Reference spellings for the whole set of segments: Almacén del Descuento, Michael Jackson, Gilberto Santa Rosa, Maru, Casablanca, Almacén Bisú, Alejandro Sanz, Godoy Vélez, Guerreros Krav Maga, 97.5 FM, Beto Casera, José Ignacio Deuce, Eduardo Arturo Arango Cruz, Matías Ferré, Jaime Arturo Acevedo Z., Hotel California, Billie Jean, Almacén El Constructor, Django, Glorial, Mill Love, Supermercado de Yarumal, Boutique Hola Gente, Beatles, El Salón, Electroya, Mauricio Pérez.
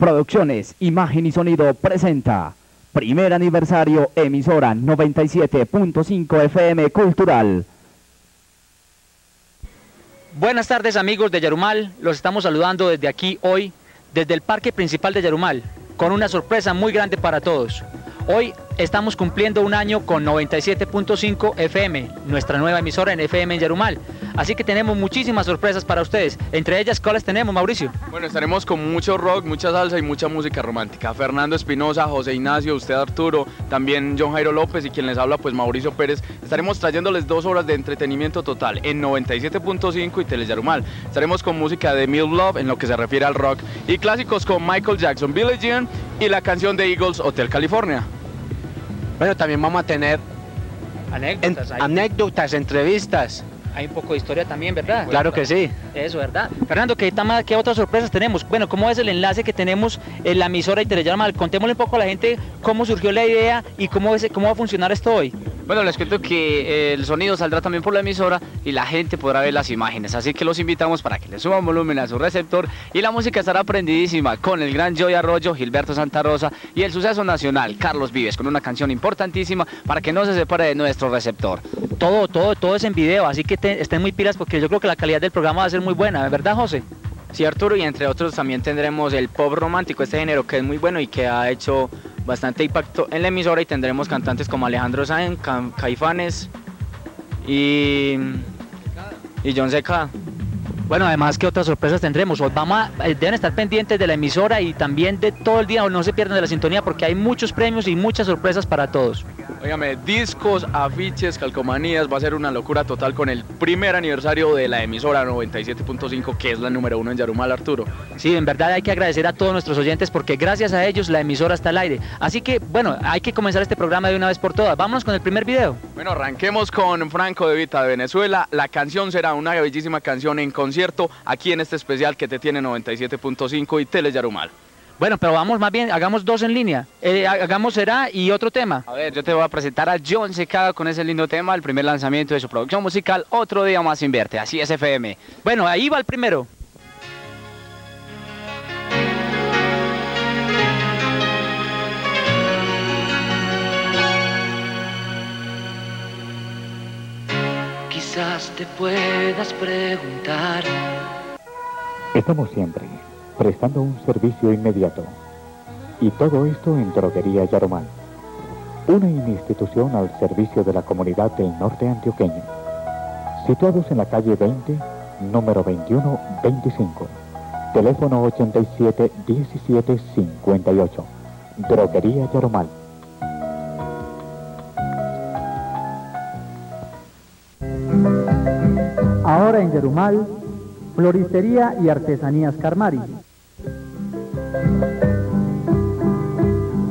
Producciones Imagen y Sonido presenta primer aniversario emisora 97.5 FM Cultural. Buenas tardes amigos de Yarumal, los estamos saludando desde aquí hoy, desde el Parque Principal de Yarumal, con una sorpresa muy grande para todos. Hoy estamos cumpliendo un año con 97.5 FM, nuestra nueva emisora en FM en Yarumal. Así que tenemos muchísimas sorpresas para ustedes. Entre ellas, ¿cuáles tenemos, Mauricio? Bueno, estaremos con mucho rock, mucha salsa y mucha música romántica. Fernando Espinosa, José Ignacio, usted Arturo, también John Jairo López y quien les habla, pues Mauricio Pérez. Estaremos trayéndoles 2 horas de entretenimiento total en 97.5 y Teleyarumal. Estaremos con música de Mill Love en lo que se refiere al rock y clásicos con Michael Jackson, Billie Jean y la canción de Eagles, Hotel California. Bueno, también vamos a tener anécdotas, entrevistas. Hay un poco de historia también, ¿verdad? Claro que sí. Eso, ¿verdad? Fernando, ¿qué otras sorpresas tenemos? Bueno, ¿cómo es el enlace que tenemos en la emisora y Teleyarumal? Contémosle un poco a la gente cómo surgió la idea y cómo va a funcionar esto hoy. Bueno, les cuento que el sonido saldrá también por la emisora y la gente podrá ver las imágenes. Así que los invitamos para que le suban volumen a su receptor y la música estará prendidísima con el gran Joe Arroyo, Gilberto Santa Rosa y el suceso nacional, Carlos Vives, con una canción importantísima para que no se separe de nuestro receptor. Todo es en video, así que estén muy pilas porque yo creo que la calidad del programa va a ser muy buena, ¿verdad, José? Sí, Arturo, y entre otros también tendremos el pop romántico, este género que es muy bueno y que ha hecho bastante impacto en la emisora, y tendremos cantantes como Alejandro Sáenz, Caifanes y Jon Secada. Bueno, además, ¿qué otras sorpresas tendremos? Deben estar pendientes de la emisora y también de todo el día, no se pierdan de la sintonía porque hay muchos premios y muchas sorpresas para todos. Óigame, discos, afiches, calcomanías, va a ser una locura total con el primer aniversario de la emisora 97.5, que es la número 1 en Yarumal, Arturo. Sí, en verdad hay que agradecer a todos nuestros oyentes porque gracias a ellos la emisora está al aire. Así que, bueno, hay que comenzar este programa de una vez por todas. Vámonos con el primer video. Bueno, arranquemos con Franco de Vita de Venezuela. La canción será una bellísima canción en concierto aquí en este especial que te tiene 97.5 y Teleyarumal. Bueno, pero vamos más bien, hagamos 2 en línea, hagamos Será y otro tema. A ver, yo te voy a presentar a Jon Secada con ese lindo tema, el primer lanzamiento de su producción musical, Otro Día Más Invierte, así es FM. Bueno, ahí va el primero. Quizás te puedas preguntar. Estamos siempre prestando un servicio inmediato. Y todo esto en Droguería Yarumal, una institución al servicio de la comunidad del norte antioqueño, situados en la calle 20, número 2125, teléfono 87 17 58. Droguería Yarumal. Ahora en Yarumal, Floristería y Artesanías Carmari.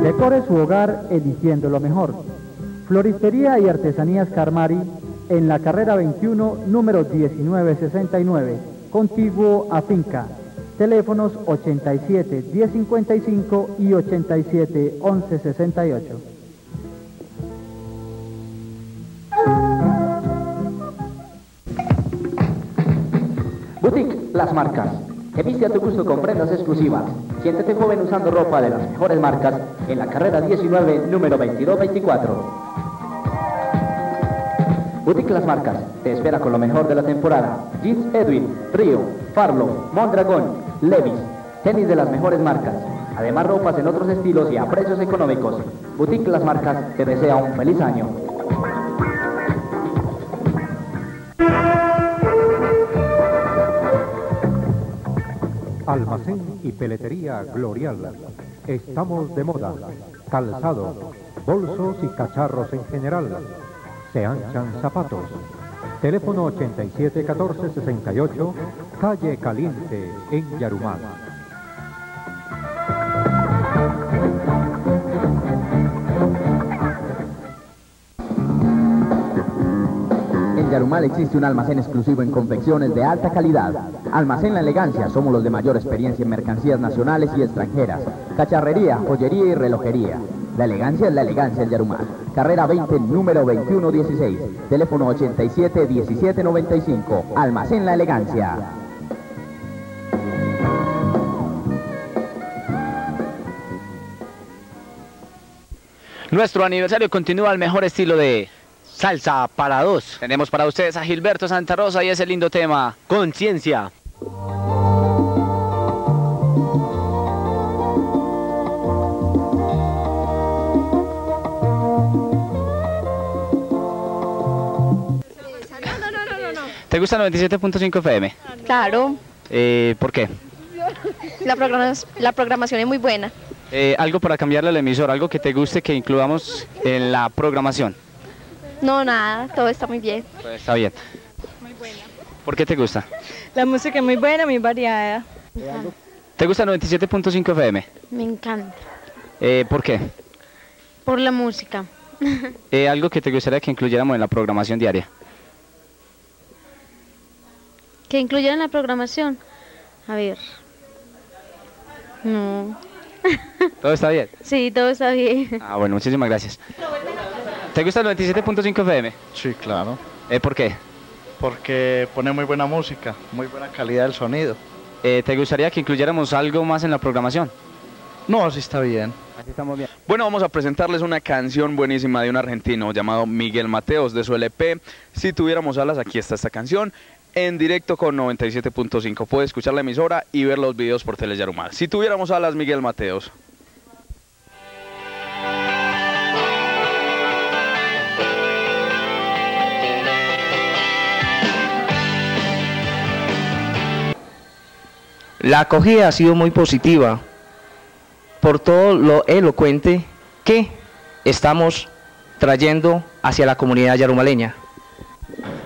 Decore su hogar eligiendo lo mejor. Floristería y Artesanías Carmari, en la carrera 21, número 1969, contiguo a Finca. Teléfonos 87 1055 y 87 1168. Boutique Las Marcas. Que viste a tu gusto con prendas exclusivas. Siéntete joven usando ropa de las mejores marcas en la carrera 19, número 2224. Boutique Las Marcas te espera con lo mejor de la temporada. Jeans Edwin, Río, Farlow, Mondragón, Levi's. Tenis de las mejores marcas. Además ropas en otros estilos y a precios económicos. Boutique Las Marcas te desea un feliz año. Almacén y peletería Glorial. Estamos de moda. Calzado, bolsos y cacharros en general. Se anchan zapatos. Teléfono 87 14 68, calle Caliente, en Yarumal. Yarumal existe un almacén exclusivo en confecciones de alta calidad. Almacén La Elegancia, somos los de mayor experiencia en mercancías nacionales y extranjeras, cacharrería, joyería y relojería. La Elegancia es La Elegancia en Yarumal. Carrera 20, número 2116, teléfono 87 1795, Almacén La Elegancia. Nuestro aniversario continúa al mejor estilo de salsa para dos. Tenemos para ustedes a Gilberto Santa Rosa y ese lindo tema, Conciencia. ¿Te gusta 97.5 FM? Claro. ¿Por qué? La programación es muy buena. ¿Algo para cambiarle al emisor? ¿Algo que te guste que incluamos en la programación? No, nada, todo está muy bien. Todo está bien. Muy buena. ¿Por qué te gusta? La música es muy buena, muy variada. ¿Te gusta 97.5 FM? Me encanta. ¿Por qué? Por la música. ¿Algo que te gustaría que incluyéramos en la programación diaria? ¿Que incluyeran la programación? A ver... No... ¿Todo está bien? Sí, todo está bien. Ah, bueno, muchísimas gracias. ¿Te gusta el 97.5 FM? Sí, claro. ¿Por qué? Porque pone muy buena música, muy buena calidad del sonido. ¿Te gustaría que incluyéramos algo más en la programación? No, así está bien. Así estamos bien. Bueno, vamos a presentarles una canción buenísima de un argentino llamado Miguel Mateos, de su LP Si Tuviéramos Alas. Aquí está esta canción. En directo con 97.5, puede escuchar la emisora y ver los videos por Teleyarumal. Si Tuviéramos Alas, Miguel Mateos. La acogida ha sido muy positiva, por todo lo elocuente que estamos trayendo hacia la comunidad yarumaleña.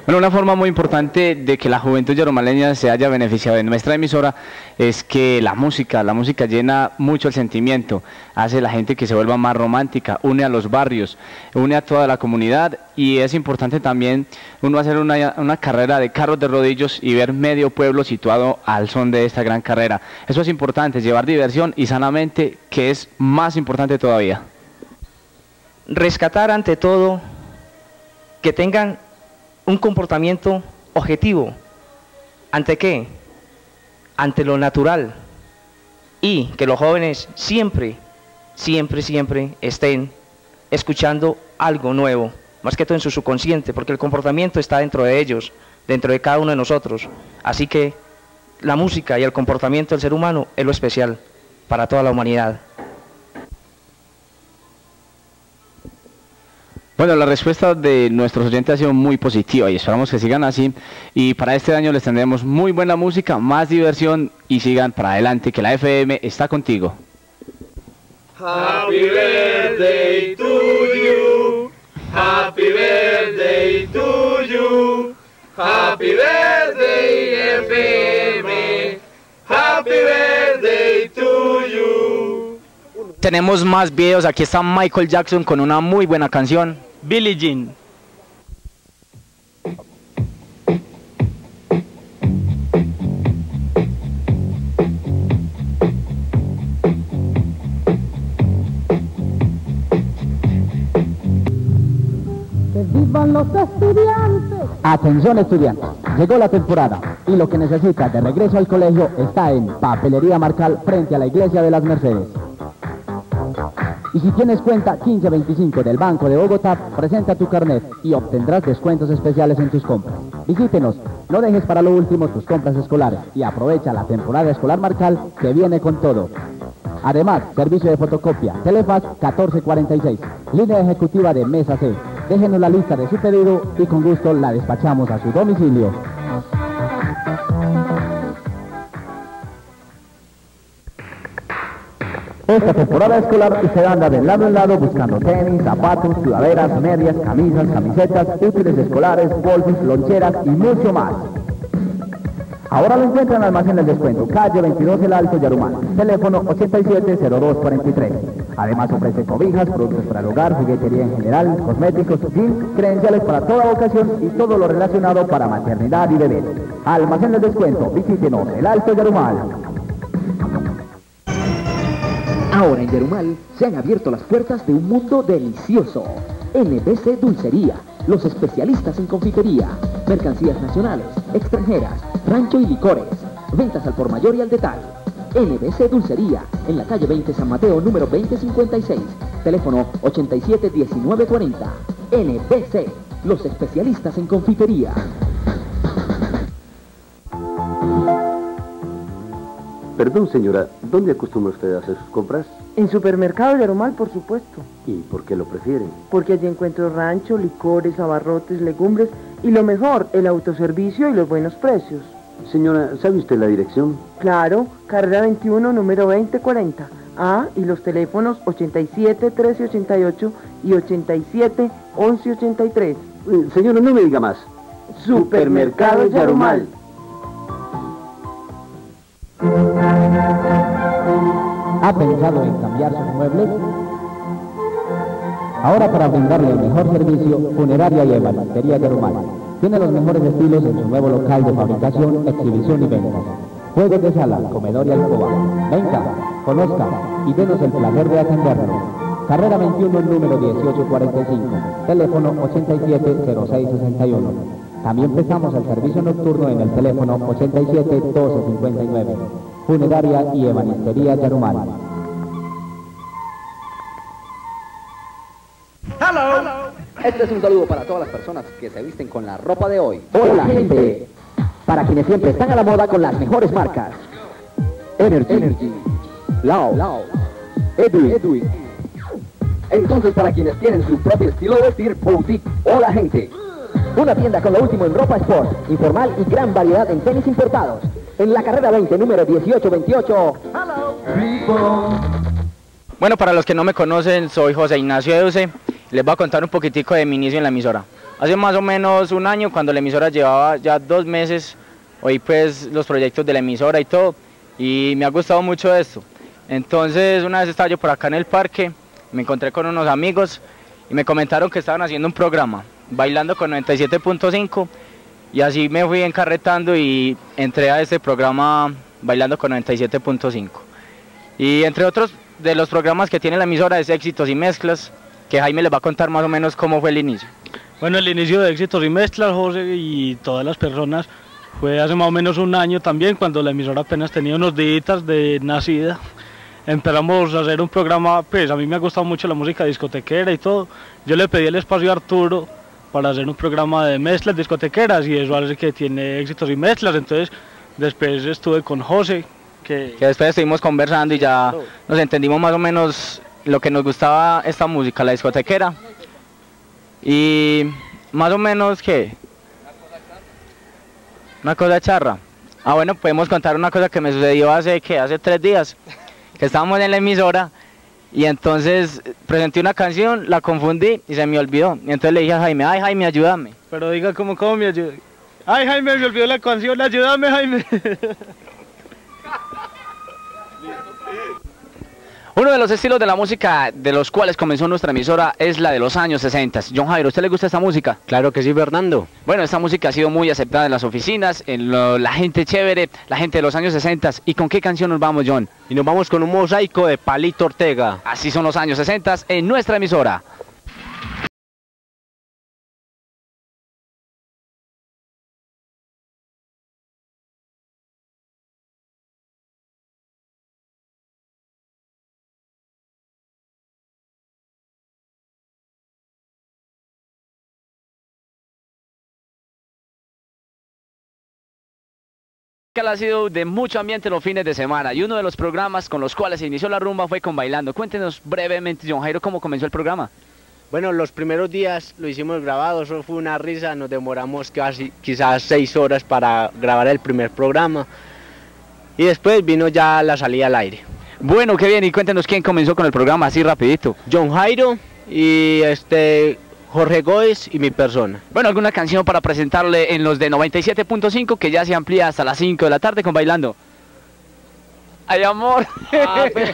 Bueno, una forma muy importante de que la juventud yarumaleña se haya beneficiado de nuestra emisora es que la música llena mucho el sentimiento, hace a la gente que se vuelva más romántica, une a los barrios, une a toda la comunidad, y es importante también uno hacer una carrera de carros de rodillos y ver medio pueblo situado al son de esta gran carrera. Eso es importante, llevar diversión y sanamente, que es más importante todavía. Rescatar ante todo que tengan un comportamiento objetivo. ¿Ante qué? Ante lo natural. Y que los jóvenes siempre, siempre, siempre estén escuchando algo nuevo, más que todo en su subconsciente, porque el comportamiento está dentro de ellos, dentro de cada uno de nosotros. Así que la música y el comportamiento del ser humano es lo especial para toda la humanidad. Bueno, la respuesta de nuestros oyentes ha sido muy positiva y esperamos que sigan así, y para este año les tendremos muy buena música, más diversión, y sigan para adelante, que la FM está contigo. Happy birthday to you, happy birthday to you, happy birthday FM, happy birthday to you. Tenemos más videos, aquí está Michael Jackson con una muy buena canción, Billie Jean. Que vivan los estudiantes. Atención estudiantes, llegó la temporada y lo que necesitas de regreso al colegio está en Papelería Marcal, frente a la Iglesia de las Mercedes. Y si tienes cuenta 1525 del Banco de Bogotá, presenta tu carnet y obtendrás descuentos especiales en tus compras. Visítenos, no dejes para lo último tus compras escolares y aprovecha la temporada escolar Marcal, que viene con todo. Además, servicio de fotocopia, Telefax 1446, línea ejecutiva de Mesa C. Déjenos la lista de su pedido y con gusto la despachamos a su domicilio. Esta temporada escolar usted anda de lado en lado buscando tenis, zapatos, sudaderas, medias, camisas, camisetas, útiles escolares, bolsos, loncheras y mucho más. Ahora lo encuentra en Almacén del Descuento, calle 22 El Alto, Yarumal, teléfono 870243. Además ofrece cobijas, productos para el hogar, juguetería en general, cosméticos, jeans, credenciales para toda ocasión y todo lo relacionado para maternidad y bebés. Almacén del Descuento, visítenos, El Alto, Yarumal. Ahora en Yarumal se han abierto las puertas de un mundo delicioso. NBC Dulcería, los especialistas en confitería, mercancías nacionales, extranjeras, rancho y licores, ventas al por mayor y al detalle. NBC Dulcería, en la calle 20 San Mateo, número 2056, Teléfono 871940. NBC, los especialistas en confitería. Perdón, señora, ¿dónde acostumbra usted a hacer sus compras? En Supermercado de Yarumal, por supuesto. ¿Y por qué lo prefieren? Porque allí encuentro rancho, licores, abarrotes, legumbres y lo mejor, el autoservicio y los buenos precios. Señora, ¿sabe usted la dirección? Claro, carrera 21, número 2040. Ah, y los teléfonos 87 1388 y 87 1183. Señora, no me diga más. Supermercado Yarumal. ¿Ha pensado en cambiar sus muebles? Ahora, para brindarle el mejor servicio, Funeraria y Ebanistería Yarumal tiene los mejores estilos en su nuevo local de fabricación, exhibición y venta. Juegos de sala, comedor y alcoba. Venga, conozca y denos el placer de atendernos. Carrera 21, número 1845, teléfono 870661. También prestamos el servicio nocturno en el teléfono 871259. Funeraria y Ebanistería Yarumal. Hello. Este es un saludo para todas las personas que se visten con la ropa de hoy. Hola, gente. Para quienes siempre están a la moda con las mejores marcas. Energy. Lao. Edwin. Entonces, para quienes tienen su propio estilo de vestir, Boutique Hola Gente. Una tienda con lo último en ropa sport, informal y gran variedad en tenis importados. En la carrera 20, número 1828. Bueno, para los que no me conocen, soy José Ignacio Deuce. Les voy a contar un poquitico de mi inicio en la emisora. Hace más o menos un año, cuando la emisora llevaba ya 2 meses, oí pues los proyectos de la emisora y todo, y me ha gustado mucho esto. Entonces, una vez estaba yo por acá en el parque, me encontré con unos amigos y me comentaron que estaban haciendo un programa, Bailando con 97.5, y así me fui encarretando y entré a este programa Bailando con 97.5. Y entre otros de los programas que tiene la emisora es Éxitos y Mezclas, que Jaime les va a contar más o menos cómo fue el inicio. Bueno, el inicio de Éxitos y Mezclas, José, y todas las personas, fue hace más o menos un año también, cuando la emisora apenas tenía unos días de nacida. Empezamos a hacer un programa, pues a mí me ha gustado mucho la música discotequera y todo. Yo le pedí el espacio a Arturo para hacer un programa de mezclas discotequeras, y eso hace que tiene Éxitos y Mezclas. Entonces, después estuve con José, que después estuvimos conversando y ya nos entendimos más o menos lo que nos gustaba esta música, la discotequera. Y más o menos, ¿qué? Una cosa charra. Ah, bueno, podemos contar una cosa que me sucedió hace 3 días, que estábamos en la emisora y entonces presenté una canción, la confundí y se me olvidó. Y entonces le dije a Jaime: ay, Jaime, ayúdame. Pero diga, ¿cómo me ayuda? Ay, Jaime, me olvidó la canción, ayúdame, Jaime. Uno de los estilos de la música de los cuales comenzó nuestra emisora es la de los años 60. John Jairo, ¿a usted le gusta esta música? Claro que sí, Fernando. Bueno, esta música ha sido muy aceptada en las oficinas, la gente chévere, la gente de los años 60. ¿Y con qué canción nos vamos, John? Y nos vamos con un mosaico de Palito Ortega. Así son los años 60 en nuestra emisora. Ha sido de mucho ambiente los fines de semana, y uno de los programas con los cuales se inició la rumba fue con Bailando. Cuéntenos brevemente, Jon Jairo, ¿cómo comenzó el programa? Bueno, los primeros días lo hicimos grabado, solo fue una risa, nos demoramos casi quizás 6 horas para grabar el primer programa, y después vino ya la salida al aire. Bueno, qué bien, y cuéntenos quién comenzó con el programa, así rapidito. Jon Jairo y Jorge Góez y mi persona. Bueno, alguna canción para presentarle en los de 97.5, que ya se amplía hasta las 5 de la tarde con Bailando. ¡Ay, amor! Ah, pero...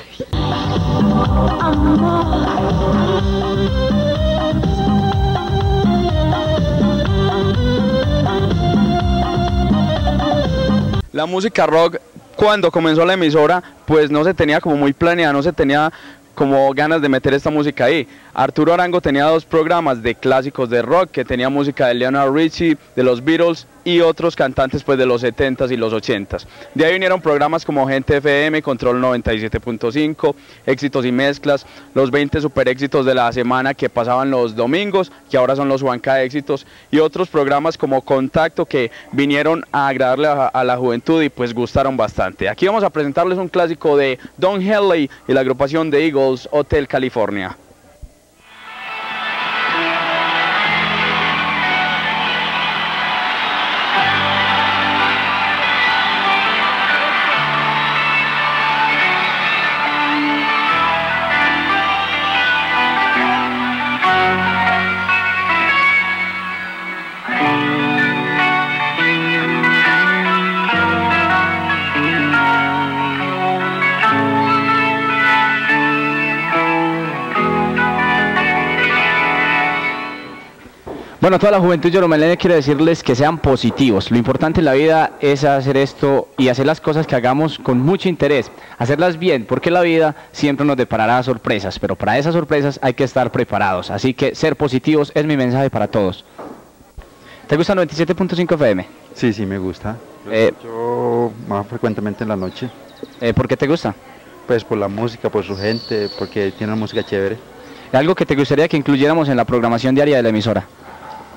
La música rock, cuando comenzó la emisora, pues no se tenía como muy planeada, no se tenía como ganas de meter esta música ahí. Arturo Arango tenía dos programas de clásicos de rock, que tenía música de Lionel Richie, de los Beatles y otros cantantes pues de los 70s y los 80s. De ahí vinieron programas como Gente FM, Control 97.5, Éxitos y Mezclas, los 20 super éxitos de la semana que pasaban los domingos, que ahora son los Juanca Éxitos, y otros programas como Contacto, que vinieron a agradarle a la juventud y pues gustaron bastante. Aquí vamos a presentarles un clásico de Don Henley y la agrupación de Eagles, Hotel California. Bueno, a toda la juventud yarumalena quiero decirles que sean positivos. Lo importante en la vida es hacer esto y hacer las cosas que hagamos con mucho interés, hacerlas bien, porque la vida siempre nos deparará sorpresas, pero para esas sorpresas hay que estar preparados. Así que ser positivos es mi mensaje para todos. ¿Te gusta 97.5 FM? Sí, sí, me gusta. Yo más frecuentemente en la noche. ¿Por qué te gusta? Pues por la música, por su gente, porque tiene una música chévere. ¿Algo que te gustaría que incluyéramos en la programación diaria de la emisora?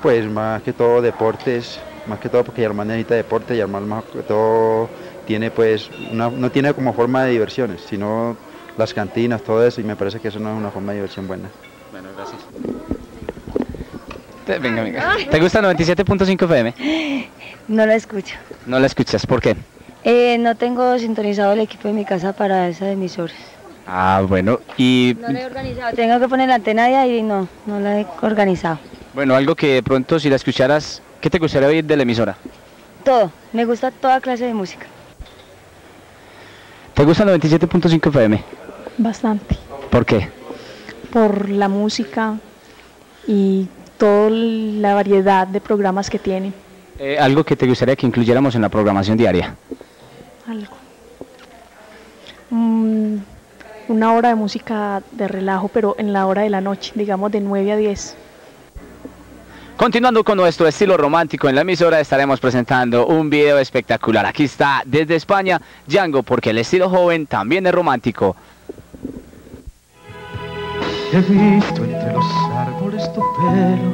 Pues más que todo deportes, más que todo porque Yarumal necesita deporte, Yarumal más que todo tiene pues, no tiene como forma de diversiones, sino las cantinas, todo eso, y me parece que eso no es una forma de diversión buena. Bueno, gracias. Venga, venga. ¿Te gusta 97.5 FM? No la escucho. ¿No la escuchas? ¿Por qué? No tengo sintonizado el equipo de mi casa para esas emisoras. Ah, bueno, y... No la he organizado, tengo que poner la antena allá y no la he organizado. Bueno, algo que de pronto si la escucharas, ¿qué te gustaría oír de la emisora? Todo, me gusta toda clase de música. ¿Te gusta 97.5 FM? Bastante. ¿Por qué? Por la música y toda la variedad de programas que tiene. ¿Algo que te gustaría que incluyéramos en la programación diaria? Algo. Una hora de música de relajo, pero en la hora de la noche, digamos de 9 a 10. Continuando con nuestro estilo romántico en la emisora, estaremos presentando un video espectacular. Aquí está desde España, Django, porque el estilo joven también es romántico. He visto entre los árboles tu pelo,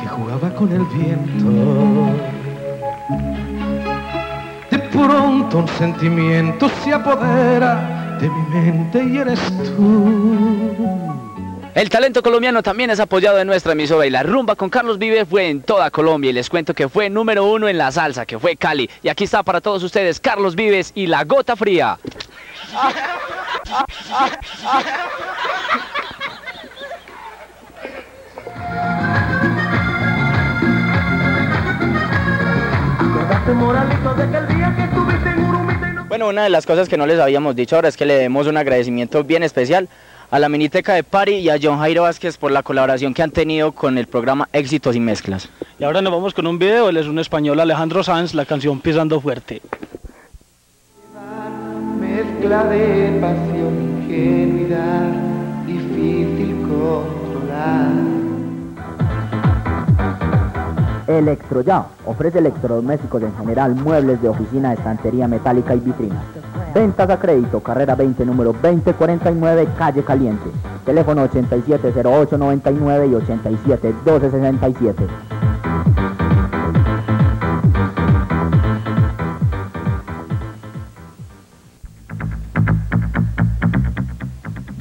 que jugaba con el viento. De pronto un sentimiento se apodera de mi mente y eres tú. El talento colombiano también es apoyado en nuestra emisora y la rumba con Carlos Vives fue en toda Colombia, y les cuento que fue número 1 en la salsa, que fue Cali. Y aquí está para todos ustedes Carlos Vives y La Gota Fría. Bueno, una de las cosas que no les habíamos dicho ahora es que le demos un agradecimiento bien especial a la Miniteca de Pari y a John Jairo Vázquez por la colaboración que han tenido con el programa Éxitos y Mezclas. Y ahora nos vamos con un video, él es un español, Alejandro Sanz, la canción Pisando Fuerte. Mezcla de pasión, ingenuidad, difícil controlar. Electroya ofrece electrodomésticos en general, muebles de oficina, estantería metálica y vitrinas. Ventas a crédito, carrera 20, número 2049, calle Caliente. Teléfono 870899 y 871267.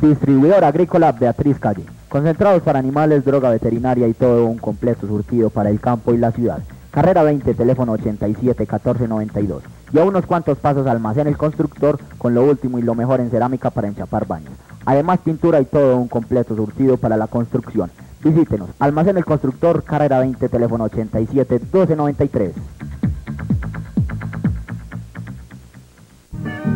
Distribuidor Agrícola Beatriz Calle. Concentrados para animales, droga veterinaria y todo un completo surtido para el campo y la ciudad. Carrera 20, teléfono 87 1492. Y a unos cuantos pasos Almacén El Constructor, con lo último y lo mejor en cerámica para enchapar baños. Además pintura y todo un completo surtido para la construcción. Visítenos, Almacén El Constructor, carrera 20, teléfono 87 1293.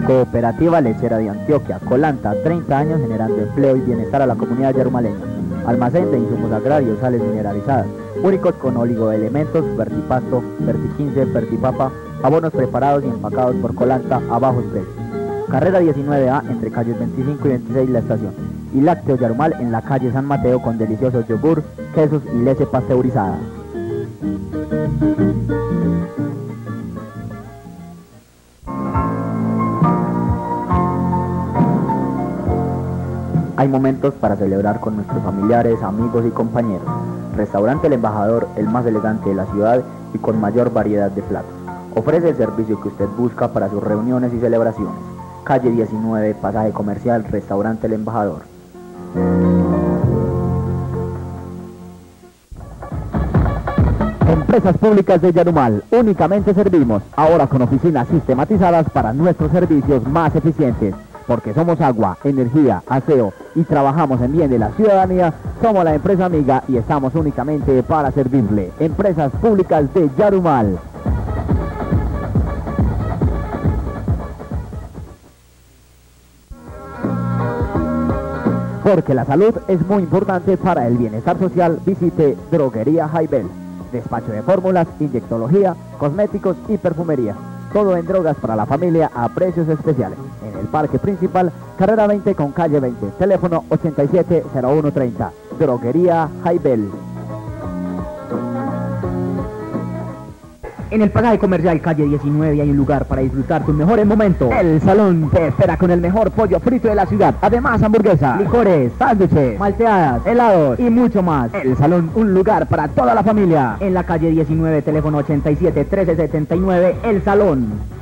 Cooperativa Lechera de Antioquia, Colanta, 30 años generando empleo y bienestar a la comunidad yarumaleña. Almacén de insumos agrarios, sales mineralizadas, únicos con oligoelementos, vertipasto, verti15, vertipapa, abonos preparados y empacados por Colanta a bajos precios. Carrera 19A, entre calles 25 y 26 La Estación. y Lácteo Yarumal en la calle San Mateo con deliciosos yogur, quesos y leche pasteurizada. Hay momentos para celebrar con nuestros familiares, amigos y compañeros. Restaurante El Embajador, el más elegante de la ciudad y con mayor variedad de platos. Ofrece el servicio que usted busca para sus reuniones y celebraciones. Calle 19, pasaje comercial, Restaurante El Embajador. Empresas Públicas de Yarumal, únicamente servimos, ahora con oficinas sistematizadas para nuestros servicios más eficientes. Porque somos agua, energía, aseo y trabajamos en bien de la ciudadanía, somos la empresa amiga y estamos únicamente para servirle. Empresas Públicas de Yarumal. Porque la salud es muy importante para el bienestar social, visite Droguería Haibel. Despacho de fórmulas, inyectología, cosméticos y perfumería. Todo en drogas para la familia a precios especiales. En el Parque Principal, carrera 20 con calle 20, teléfono 870130, Droguería Haibel. En el pasaje comercial calle 19 hay un lugar para disfrutar tus mejores momentos. El Salón te espera con el mejor pollo frito de la ciudad. Además hamburguesas, licores, sándwiches, malteadas, helados y mucho más. El Salón, un lugar para toda la familia. En la calle 19, teléfono 87 1379, El Salón.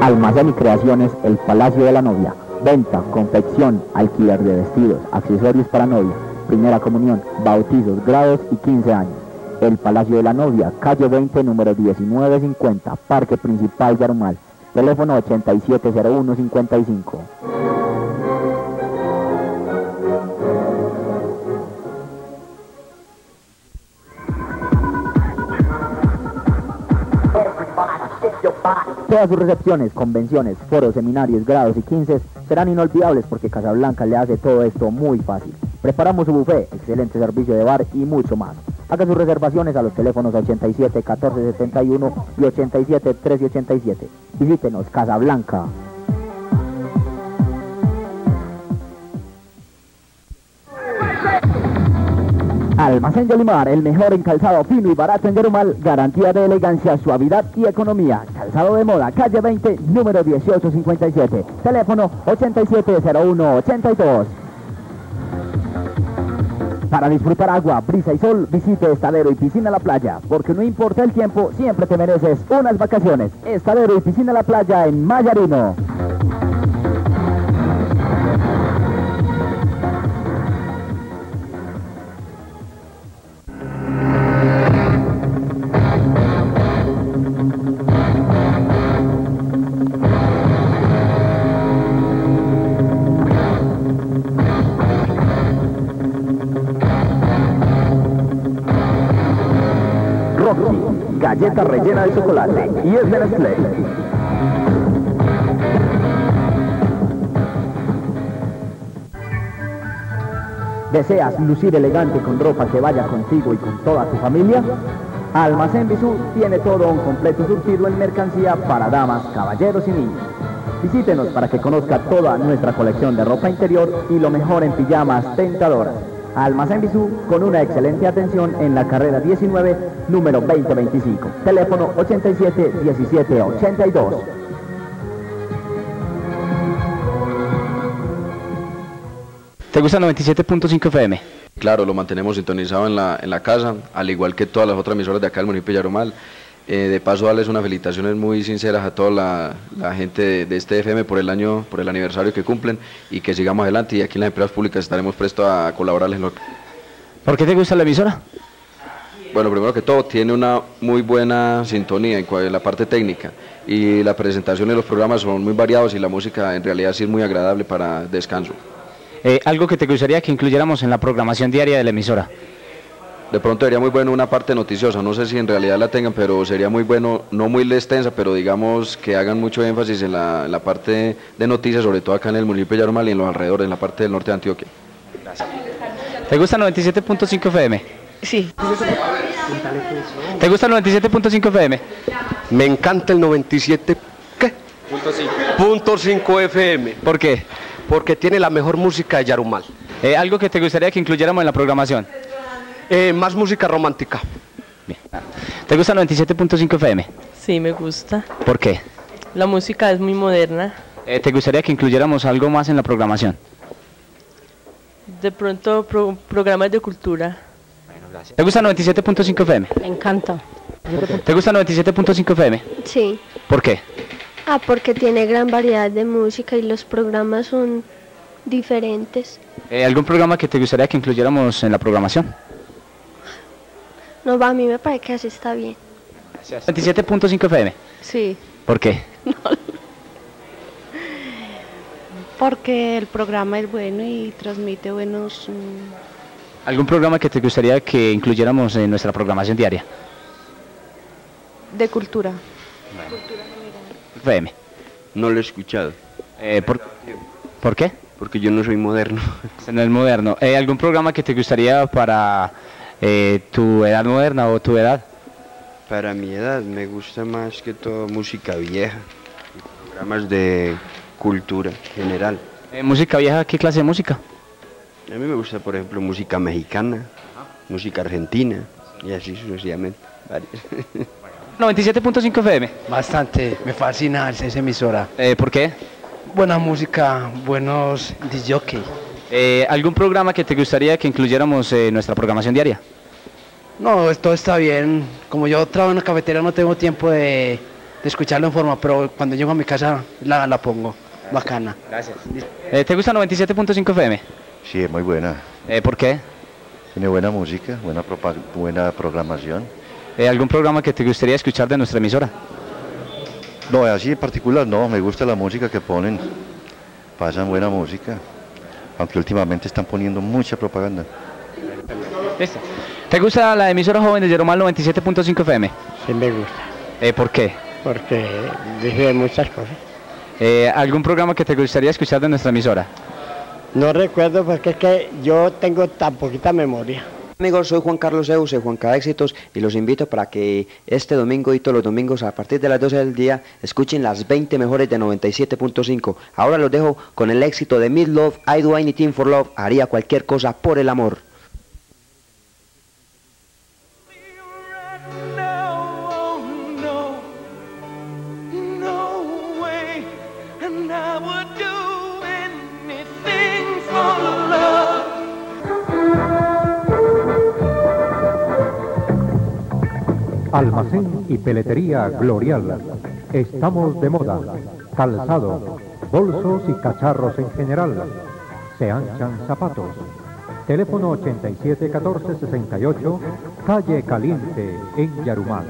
Almacén y Creaciones El Palacio de la Novia. Venta, confección, alquiler de vestidos, accesorios para novia, primera comunión, bautizos, grados y 15 años. El Palacio de la Novia, calle 20, número 1950, Parque Principal Yarumal. Teléfono 870155. Todas sus recepciones, convenciones, foros, seminarios, grados y 15 serán inolvidables porque Casablanca le hace todo esto muy fácil. Preparamos su buffet, excelente servicio de bar y mucho más. Haga sus reservaciones a los teléfonos 87 1471 y 87 1387. Visítenos Casablanca. Almacén Yarumal, el mejor en calzado fino y barato en Yarumal, garantía de elegancia, suavidad y economía. Calzado de moda, calle 20, número 1857, teléfono 870182. Para disfrutar agua, brisa y sol, visite Estadero y Piscina La Playa, porque no importa el tiempo, siempre te mereces unas vacaciones. Estadero y Piscina La Playa en Mayarino. Galleta rellena de chocolate y es de Nestlé. ¿Deseas lucir elegante con ropa que vaya contigo y con toda tu familia? Almacén Bisú tiene todo un completo surtido en mercancía para damas, caballeros y niños. Visítenos para que conozca toda nuestra colección de ropa interior y lo mejor en pijamas tentadoras. Almacén Bisú con una excelente atención en la carrera 19, número 2025. Teléfono 87 17 82. ¿Te gusta 97.5 FM? Claro, lo mantenemos sintonizado en la casa, al igual que todas las otras emisoras de acá del municipio de Yarumal. De paso, darles unas felicitaciones muy sinceras a toda la gente de este FM por el aniversario que cumplen y que sigamos adelante, y aquí en las Empresas Públicas estaremos prestos a colaborarles. ¿Por qué te gusta la emisora? Bueno, primero que todo, tiene una muy buena sintonía en la parte técnica, y la presentación de los programas son muy variados y la música en realidad sí es muy agradable para descanso. ¿Algo que te gustaría que incluyéramos en la programación diaria de la emisora? De pronto sería muy bueno una parte noticiosa, no sé si en realidad la tengan, pero sería muy bueno, no muy extensa, pero digamos que hagan mucho énfasis en la parte de noticias, sobre todo acá en el municipio de Yarumal y en los alrededores, en la parte del norte de Antioquia. Gracias. ¿Te gusta 97.5 FM? Sí. ¿Te gusta el 97.5 FM? Me encanta el 97.5 FM. ¿Por qué? Porque tiene la mejor música de Yarumal. ¿Algo que te gustaría que incluyéramos en la programación? Más música romántica. Bien. ¿Te gusta el 97.5 FM? Sí, me gusta. ¿Por qué? La música es muy moderna. ¿Te gustaría que incluyéramos algo más en la programación? De pronto programas de cultura. Bueno, gracias. ¿Te gusta 97.5 FM? Me encanta. ¿Te gusta 97.5 FM? Sí. ¿Por qué? Ah, porque tiene gran variedad de música y los programas son diferentes. ¿Algún programa que te gustaría que incluyéramos en la programación? No, a mí me parece que así está bien. Gracias. ¿97.5 FM? Sí. ¿Por qué? Porque el programa es bueno y transmite buenos... ¿Algún programa que te gustaría que incluyéramos en nuestra programación diaria? De cultura. Bueno. Cultura FM. No lo he escuchado. ¿Por qué? Porque yo no soy moderno. No es moderno. ¿Algún programa que te gustaría para tu edad moderna o tu edad? Para mi edad me gusta más que todo música vieja, programas de... cultura general. ¿Música vieja? ¿Qué clase de música? A mí me gusta, por ejemplo, música mexicana, música argentina y así sucesivamente. 97.5 FM. Bastante, me fascina esa emisora. ¿Por qué? Buena música, buenos DJ. ¿Algún programa que te gustaría que incluyéramos en nuestra programación diaria? No, esto está bien. Como yo trabajo en una cafetería no tengo tiempo de escucharlo en forma, pero cuando llego a mi casa la pongo. Bacana. Gracias. ¿Te gusta 97.5 FM? Sí, es muy buena. ¿Por qué? Tiene buena música, buena programación. ¿Algún programa que te gustaría escuchar de nuestra emisora? No, así en particular no, me gusta la música que ponen. Pasan buena música, aunque últimamente están poniendo mucha propaganda. ¿Listo? ¿Te gusta la emisora joven de Yarumal 97.5 FM? Sí, me gusta. ¿Por qué? Porque dice muchas cosas. ¿Algún programa que te gustaría escuchar de nuestra emisora? No recuerdo porque es que yo tengo tan poquita memoria. Amigos, soy Juan Carlos Eus de Juan Cada Éxitos y los invito para que este domingo y todos los domingos a partir de las 12 del día escuchen las 20 mejores de 97.5. Ahora los dejo con el éxito de Mill Love, I Do Anything for Love, haría cualquier cosa por el amor. Almacén y peletería Glorial. Estamos de moda. Calzado, bolsos y cacharros en general. Se anchan zapatos. Teléfono 87 14 68, calle Caliente, en Yarumal.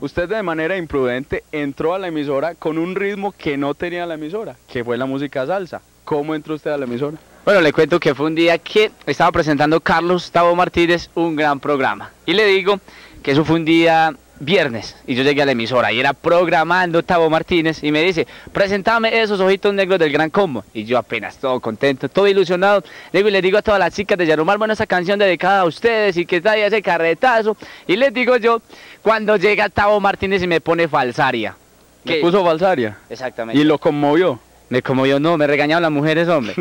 Usted de manera imprudente entró a la emisora con un ritmo que no tenía la emisora, que fue la música salsa. ¿Cómo entró usted a la emisora? Bueno, le cuento que fue un día que estaba presentando Carlos Tavo Martínez un gran programa. Y le digo que eso fue un día viernes y yo llegué a la emisora y era programando Tavo Martínez y me dice, presentame esos ojitos negros del Gran Combo. Y yo apenas todo contento, todo ilusionado, llego y les digo a todas las chicas de Yarumal, bueno, esa canción dedicada a ustedes y que está ahí ese carretazo. Y les digo yo, cuando llega Tavo Martínez y me pone falsaria. ¿Me puso falsaria? Exactamente. ¿Y lo conmovió? Como yo no, me regañaban las mujeres, hombre.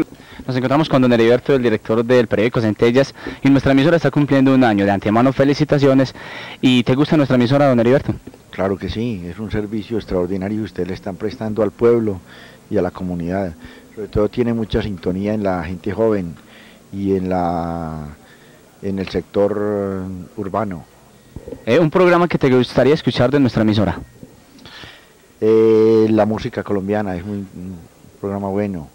Nos encontramos con don Heriberto, el director del periódico Centellas, y nuestra emisora está cumpliendo un año. De antemano, felicitaciones. ¿Y te gusta nuestra emisora, don Heriberto? Claro que sí, es un servicio extraordinario que ustedes le están prestando al pueblo y a la comunidad. Sobre todo tiene mucha sintonía en la gente joven y en el sector urbano. ¿Un programa que te gustaría escuchar de nuestra emisora? La música colombiana es un programa bueno,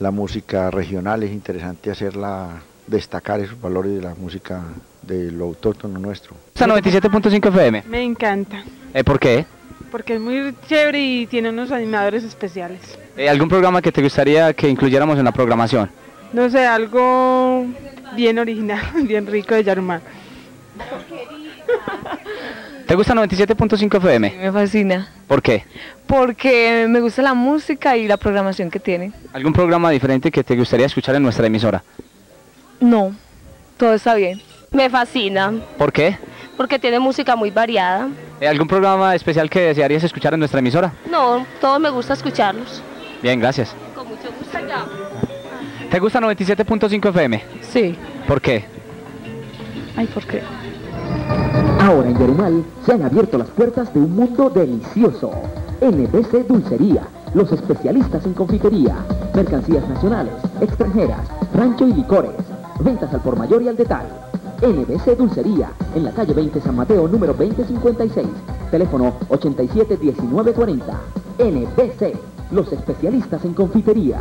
la música regional es interesante hacerla destacar esos valores de la música de lo autóctono nuestro. ¿Está 97.5 FM? Me encanta. ¿Por qué? Porque es muy chévere y tiene unos animadores especiales. ¿Algún programa que te gustaría que incluyéramos en la programación? No sé, algo bien original, bien rico de Yarumal. ¿Te gusta 97.5 FM? Sí, me fascina. ¿Por qué? Porque me gusta la música y la programación que tiene. ¿Algún programa diferente que te gustaría escuchar en nuestra emisora? No, todo está bien. Me fascina. ¿Por qué? Porque tiene música muy variada. ¿Algún programa especial que desearías escuchar en nuestra emisora? No, todos me gusta escucharlos. Bien, gracias. Con mucho gusto ya. ¿Te gusta 97.5 FM? Sí. ¿Por qué? Ay, ¿por qué? Ahora en Yarumal se han abierto las puertas de un mundo delicioso. NBC Dulcería, los especialistas en confitería, mercancías nacionales, extranjeras, rancho y licores, ventas al por mayor y al detalle. NBC Dulcería, en la calle 20 San Mateo, número 2056, teléfono 871940. NBC, los especialistas en confitería.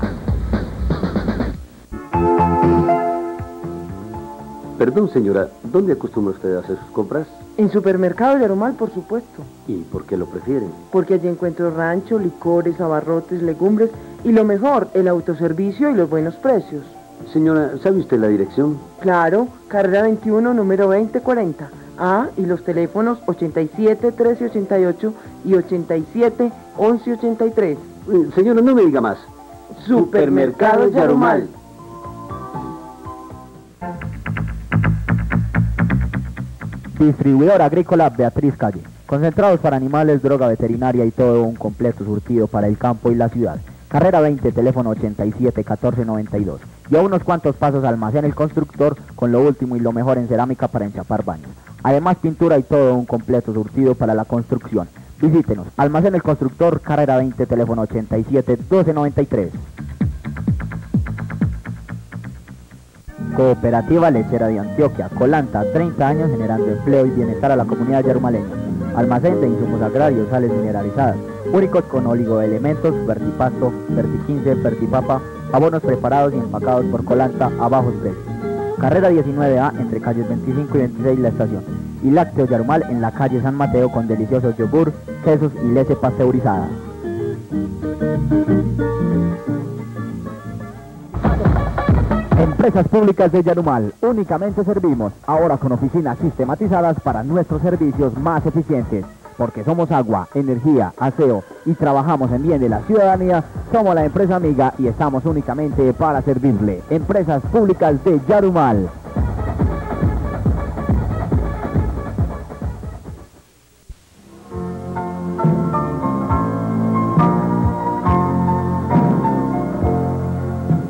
Perdón, señora, ¿dónde acostumbra usted a hacer sus compras? En Supermercado de Yarumal, por supuesto. ¿Y por qué lo prefieren? Porque allí encuentro rancho, licores, abarrotes, legumbres y lo mejor, el autoservicio y los buenos precios. Señora, ¿sabe usted la dirección? Claro, carrera 21, número 2040. Ah, y los teléfonos 87 1388 y 87 1183. Señora, no me diga más. Supermercado Yarumal. Distribuidor Agrícola Beatriz Calle. Concentrados para animales, droga veterinaria y todo un completo surtido para el campo y la ciudad. Carrera 20, teléfono 87 1492. Y a unos cuantos pasos Almacén El Constructor, con lo último y lo mejor en cerámica para enchapar baños. Además pintura y todo un completo surtido para la construcción. Visítenos, Almacén El Constructor, carrera 20, teléfono 87 1293. Cooperativa Lechera de Antioquia, Colanta, 30 años generando empleo y bienestar a la comunidad yarumaleña. Almacén de insumos agrarios, sales mineralizadas, únicos con oligoelementos, vertipasto, verti15, vertipapa, abonos preparados y empacados por Colanta a bajos precios. Carrera 19A entre calles 25 y 26 La Estación. Y Lácteo Yarumal en la calle San Mateo con deliciosos yogur, quesos y leche pasteurizada. Empresas Públicas de Yarumal, únicamente servimos, ahora con oficinas sistematizadas para nuestros servicios más eficientes. Porque somos agua, energía, aseo y trabajamos en bien de la ciudadanía, somos la empresa amiga y estamos únicamente para servirle. Empresas Públicas de Yarumal.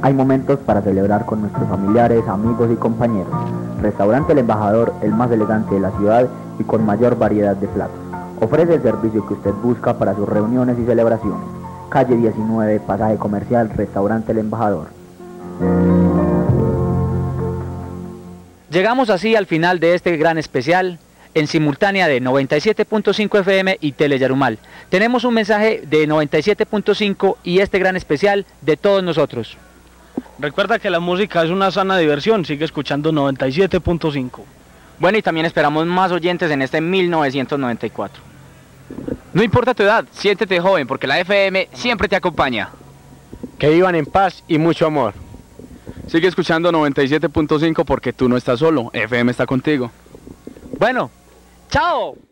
Hay momentos para celebrar con nuestros familiares, amigos y compañeros. Restaurante El Embajador, el más elegante de la ciudad y con mayor variedad de platos. Ofrece el servicio que usted busca para sus reuniones y celebraciones. Calle 19, pasaje comercial, Restaurante El Embajador. Llegamos así al final de este gran especial en simultánea de 97.5 FM y Teleyarumal. Tenemos un mensaje de 97.5 y este gran especial de todos nosotros. Recuerda que la música es una sana diversión, sigue escuchando 97.5. Bueno, y también esperamos más oyentes en este 1994. No importa tu edad, siéntete joven porque la FM siempre te acompaña. Que vivan en paz y mucho amor. Sigue escuchando 97.5 porque tú no estás solo, FM está contigo. Bueno, ¡chao!